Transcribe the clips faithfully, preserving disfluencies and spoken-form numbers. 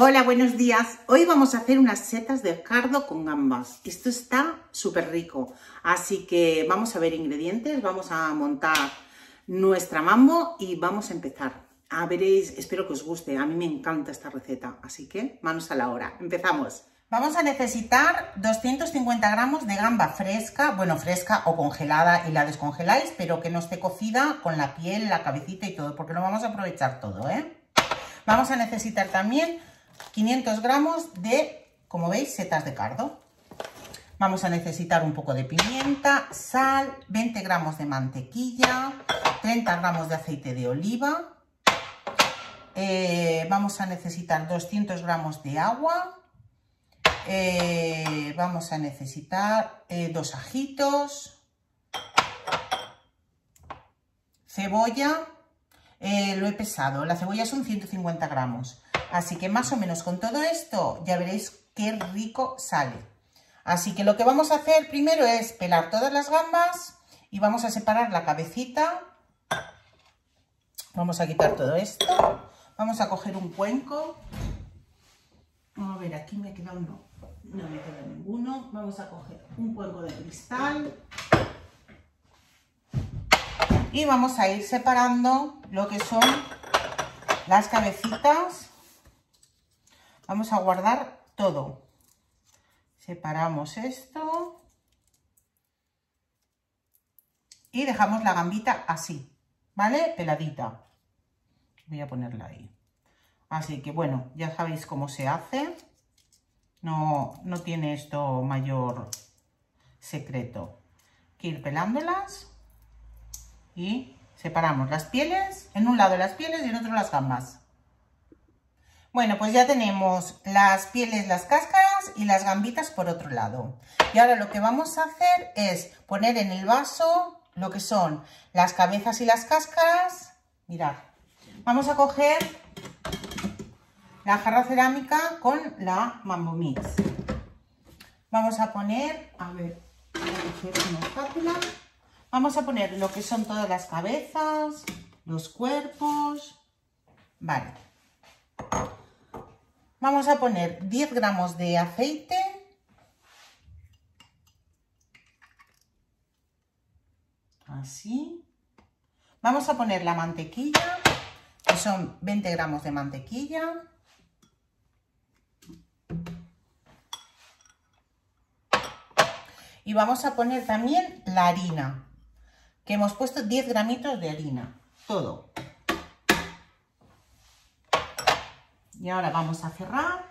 Hola, buenos días. Hoy vamos a hacer unas setas de cardo con gambas. Esto está súper rico. Así que vamos a ver ingredientes, vamos a montar nuestra mambo y vamos a empezar. A veréis, espero que os guste. A mí me encanta esta receta, así que manos a la obra. Empezamos. Vamos a necesitar doscientos cincuenta gramos de gamba fresca, bueno, fresca o congelada y la descongeláis, pero que no esté cocida con la piel, la cabecita y todo, porque lo vamos a aprovechar todo, ¿eh? Vamos a necesitar también quinientos gramos de, como veis, setas de cardo. Vamos a necesitar un poco de pimienta, sal, veinte gramos de mantequilla, treinta gramos de aceite de oliva. Eh, vamos a necesitar doscientos gramos de agua. Eh, vamos a necesitar eh, dos ajitos, cebolla, eh, lo he pesado, la cebolla son ciento cincuenta gramos, así que más o menos con todo esto ya veréis qué rico sale. Así que lo que vamos a hacer primero es pelar todas las gambas y vamos a separar la cabecita, vamos a quitar todo esto, vamos a coger un cuenco, a ver, aquí me ha quedado uno. No me queda ninguno. Vamos a coger un cuenco de cristal y vamos a ir separando lo que son las cabecitas. Vamos a guardar todo. Separamos esto y dejamos la gambita así, ¿vale? Peladita. Voy a ponerla ahí. Así que bueno, ya sabéis cómo se hace. No, no tiene esto mayor secreto. Hay que ir pelándolas y separamos las pieles, en un lado las pieles y en otro las gambas. Bueno, pues ya tenemos las pieles, las cáscaras y las gambitas por otro lado. Y ahora lo que vamos a hacer es poner en el vaso lo que son las cabezas y las cáscaras. Mirad, vamos a coger la jarra cerámica con la Mambo Mix. Vamos a poner, a ver, voy a coger una espátula. Vamos a poner lo que son todas las cabezas, los cuerpos. Vale. Vamos a poner diez gramos de aceite. Así. Vamos a poner la mantequilla, que son veinte gramos de mantequilla. Y vamos a poner también la harina, que hemos puesto diez gramitos de harina, todo. Y ahora vamos a cerrar.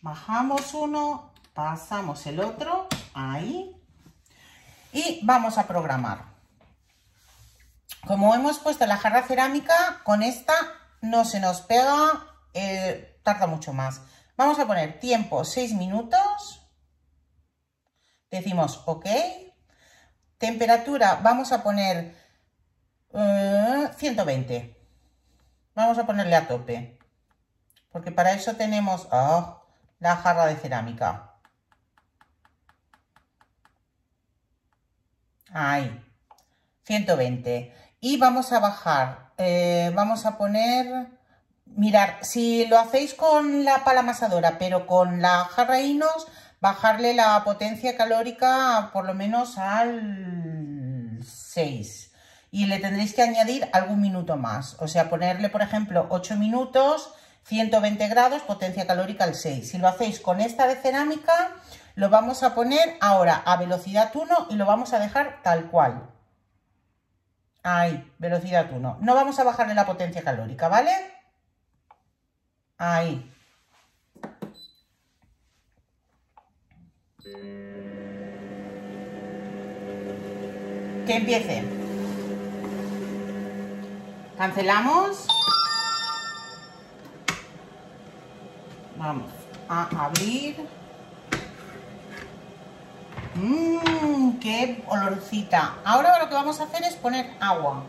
Bajamos uno, pasamos el otro, ahí. Y vamos a programar. Como hemos puesto la jarra cerámica, con esta no se nos pega, eh, tarda mucho más. Vamos a poner tiempo seis minutos. Decimos ok. Temperatura vamos a poner uh, ciento veinte. Vamos a ponerle a tope. Porque para eso tenemos oh, la jarra de cerámica. Ahí. ciento veinte. Y vamos a bajar. Eh, vamos a poner... Mirar, si lo hacéis con la pala amasadora, pero con la jarra Inox, bajarle la potencia calórica por lo menos al seis. Y le tendréis que añadir algún minuto más. O sea, ponerle, por ejemplo, ocho minutos, ciento veinte grados, potencia calórica al seis. Si lo hacéis con esta de cerámica, lo vamos a poner ahora a velocidad uno y lo vamos a dejar tal cual. Ahí, velocidad uno. No vamos a bajarle la potencia calórica, ¿vale? Ahí. Que empiece. Cancelamos. Vamos a abrir. Mmm, qué olorcita. Ahora lo que vamos a hacer es poner agua.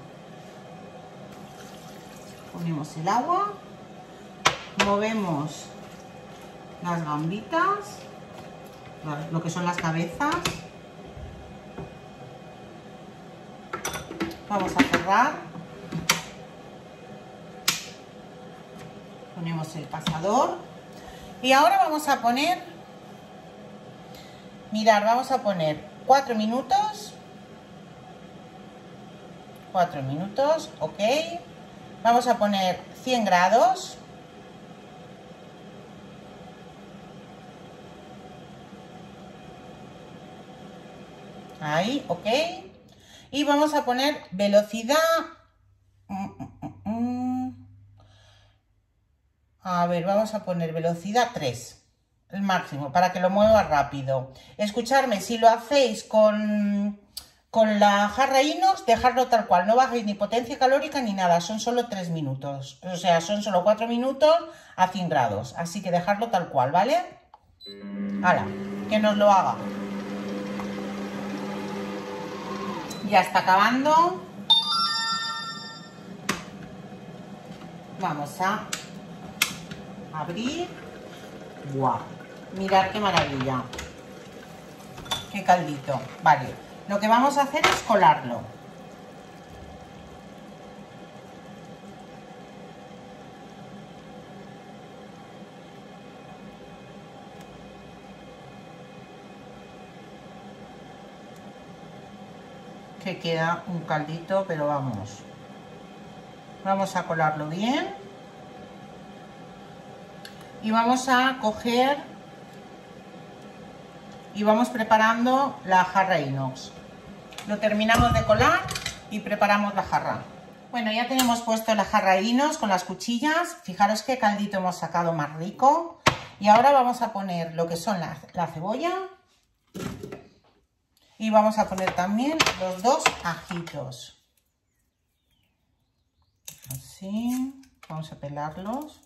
Ponemos el agua. Movemos las gambitas, lo que son las cabezas. Vamos a cerrar ponemos el pasador. Y ahora vamos a poner, mirar, vamos a poner cuatro minutos. cuatro minutos, ok. Vamos a poner cien grados. Ahí, ok. Y vamos a poner velocidad. A ver, vamos a poner velocidad tres, el máximo, para que lo mueva rápido. Escuchadme, si lo hacéis con, con la jarra inox, dejadlo tal cual. No bajéis ni potencia calórica ni nada, son solo tres minutos. O sea, son solo cuatro minutos a cien grados. Así que dejadlo tal cual, ¿vale? Ahora, que nos lo haga. Ya está acabando. Vamos a abrir. ¡Guau! Mirad qué maravilla. Qué caldito. Vale, lo que vamos a hacer es colarlo. Que queda un caldito, pero vamos, vamos a colarlo bien y vamos a coger y vamos preparando la jarra inox. Lo terminamos de colar y preparamos la jarra. Bueno, ya tenemos puesto la jarra inox con las cuchillas. Fijaros qué caldito hemos sacado más rico. Y ahora vamos a poner lo que son la, la cebolla. Y vamos a poner también los dos ajitos. Así. Vamos a pelarlos.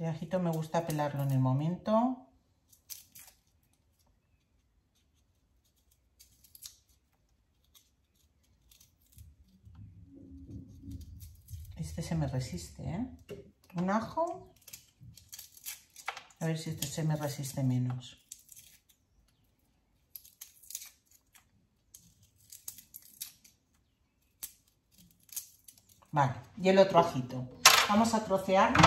El ajito me gusta pelarlo en el momento. Este se me resiste, ¿eh? Un ajo. A ver si este se me resiste menos. Vale, y el otro ajito. Vamos a trocearlo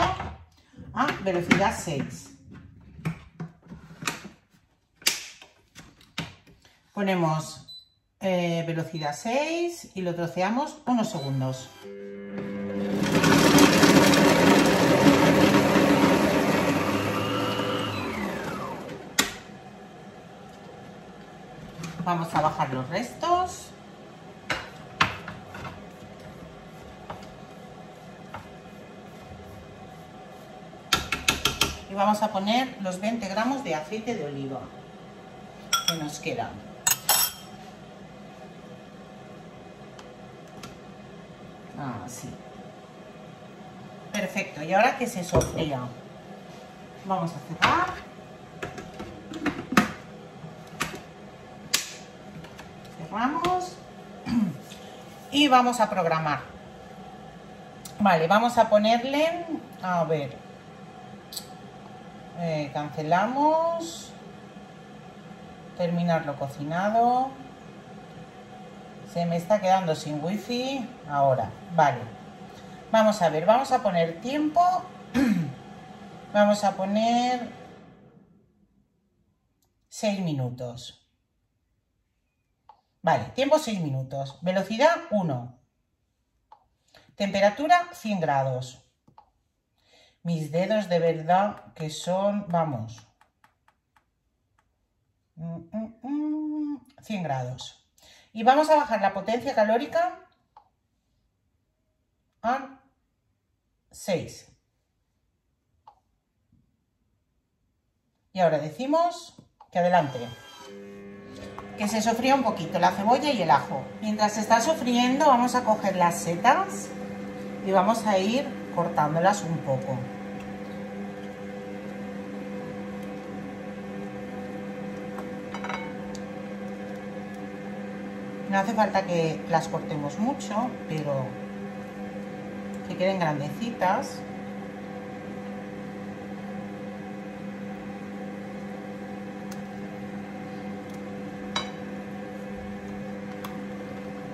a velocidad seis. Ponemos eh, velocidad seis y lo troceamos unos segundos. Vamos a bajar los restos. Y vamos a poner los veinte gramos de aceite de oliva que nos quedan. Así. Perfecto. Y ahora que se sofría, vamos a cerrar. Vamos y vamos a programar. Vale, vamos a ponerle, a ver, eh, cancelamos, terminarlo cocinado. Se me está quedando sin wifi ahora. Vale, vamos a ver, vamos a poner tiempo. Vamos a poner seis minutos. Vale, tiempo seis minutos, velocidad uno, temperatura cien grados. Mis dedos de verdad que son, vamos, cien grados. Y vamos a bajar la potencia calórica a seis. Y ahora decimos que adelante. Que se sofría un poquito la cebolla y el ajo. Mientras se está sofriendo vamos a coger las setas y vamos a ir cortándolas un poco. No hace falta que las cortemos mucho, pero que queden grandecitas.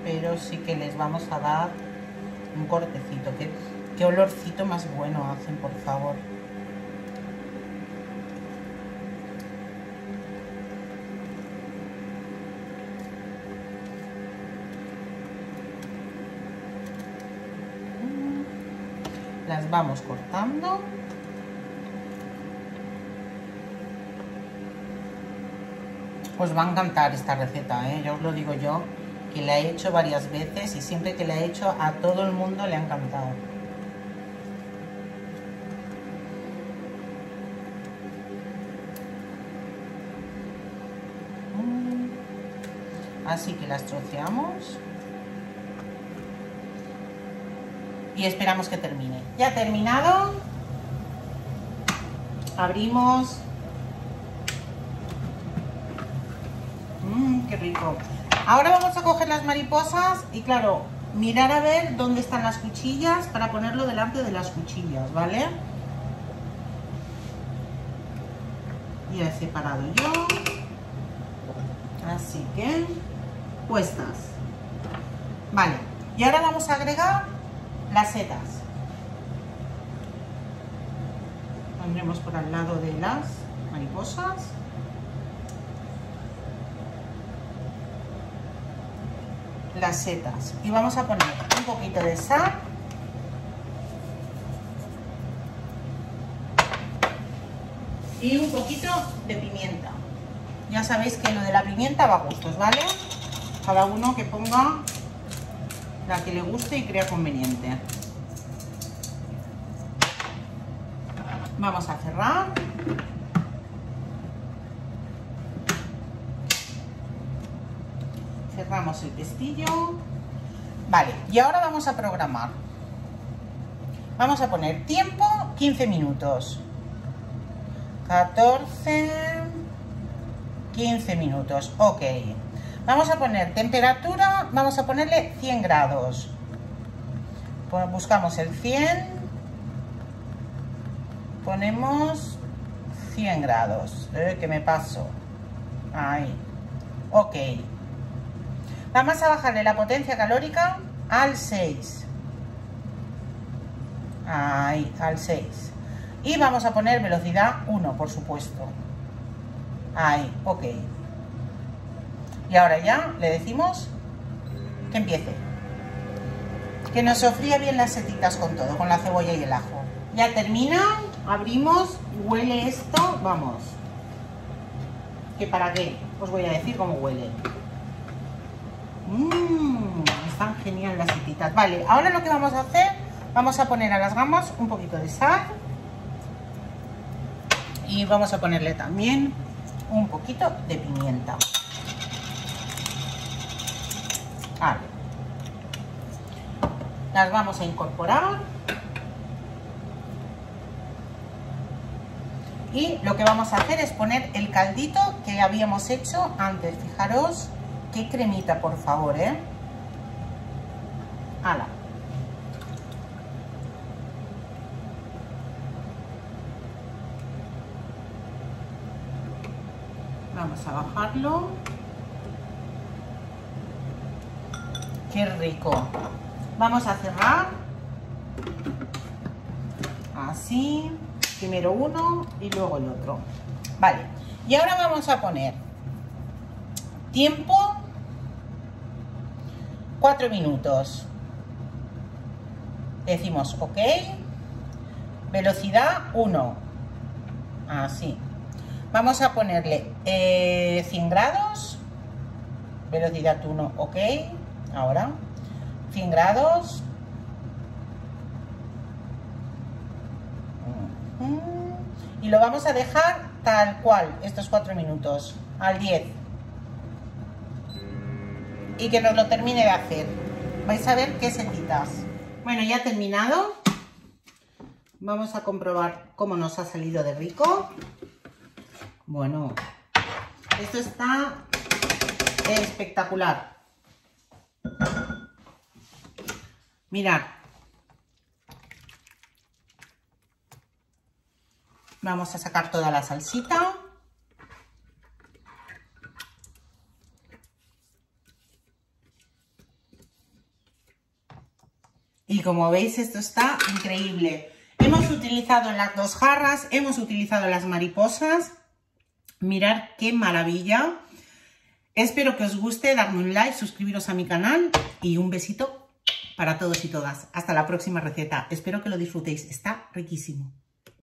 pero sí que les vamos a dar un cortecito. ¿Qué, qué olorcito más bueno hacen, por favor? Las vamos cortando. Os va a encantar esta receta, ¿eh? Yo os lo digo yo, que la he hecho varias veces y siempre que la he hecho a todo el mundo le ha encantado. Así que las troceamos y esperamos que termine. Ya terminado, abrimos. Qué rico. Ahora vamos a coger las mariposas y, claro, mirar a ver dónde están las cuchillas para ponerlo delante de las cuchillas, ¿vale? Ya he separado yo, así que puestas. Vale, y ahora vamos a agregar las setas. Pondremos por al lado de las mariposas. Las setas, y vamos a poner un poquito de sal y un poquito de pimienta. Ya sabéis que lo de la pimienta va a gustos, ¿vale? Cada uno que ponga la que le guste y crea conveniente. Vamos a cerrar. Cerramos el pestillo. Vale, y ahora vamos a programar. Vamos a poner tiempo quince minutos. catorce, quince minutos. Ok. Vamos a poner temperatura, vamos a ponerle cien grados. Buscamos el cien. Ponemos cien grados. Eh, que me paso. Ahí. Ok. Vamos a bajarle la potencia calórica al seis. Ahí, al seis. Y vamos a poner velocidad uno, por supuesto. Ahí, ok. Y ahora ya le decimos que empiece. Que nos sofría bien las setitas con todo, con la cebolla y el ajo. Ya termina, abrimos, huele esto, vamos. ¿Que para qué? Os voy a decir cómo huele. Mmm, están genial las setitas. Vale, ahora lo que vamos a hacer, vamos a poner a las gambas un poquito de sal y vamos a ponerle también un poquito de pimienta. Vale, las vamos a incorporar y lo que vamos a hacer es poner el caldito que habíamos hecho antes. Fijaros qué cremita, por favor, ¿eh? ¡Hala! Vamos a bajarlo. ¡Qué rico! Vamos a cerrar. Así. Primero uno y luego el otro. Vale. Y ahora vamos a poner tiempo cuatro minutos. Decimos ok. Velocidad uno. Así. Vamos a ponerle eh, cien grados. Velocidad uno, ok. Ahora. cien grados. Y lo vamos a dejar tal cual, estos cuatro minutos. Al diez. Y que nos lo termine de hacer. Vais a ver qué setitas. Bueno, ya terminado. Vamos a comprobar cómo nos ha salido de rico. Bueno, esto está espectacular. Mirad. Vamos a sacar toda la salsita. Y como veis, esto está increíble. Hemos utilizado las dos jarras, hemos utilizado las mariposas. Mirad qué maravilla. Espero que os guste, darme un like, suscribiros a mi canal y un besito para todos y todas. Hasta la próxima receta. Espero que lo disfrutéis. Está riquísimo.